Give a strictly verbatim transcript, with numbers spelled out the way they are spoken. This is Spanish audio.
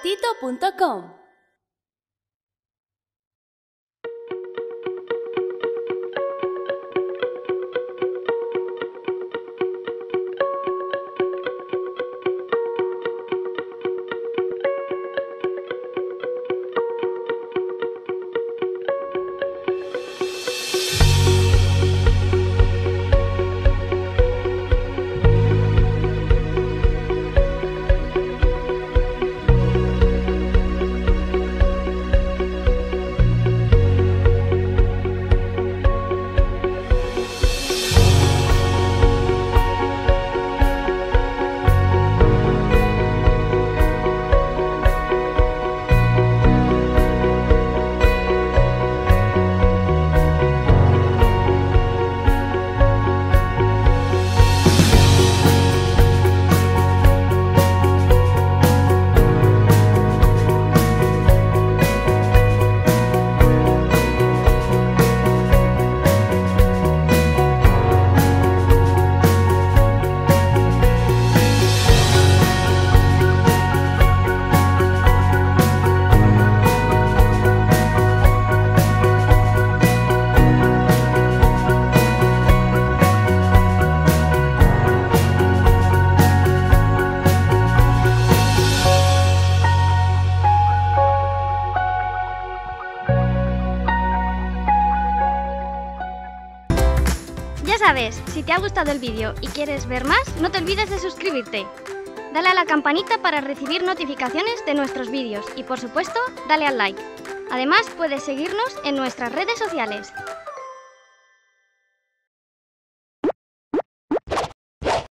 Q U E apetito punto com. Ya sabes, si te ha gustado el vídeo y quieres ver más, no te olvides de suscribirte. Dale a la campanita para recibir notificaciones de nuestros vídeos y, por supuesto, dale al like. Además, puedes seguirnos en nuestras redes sociales.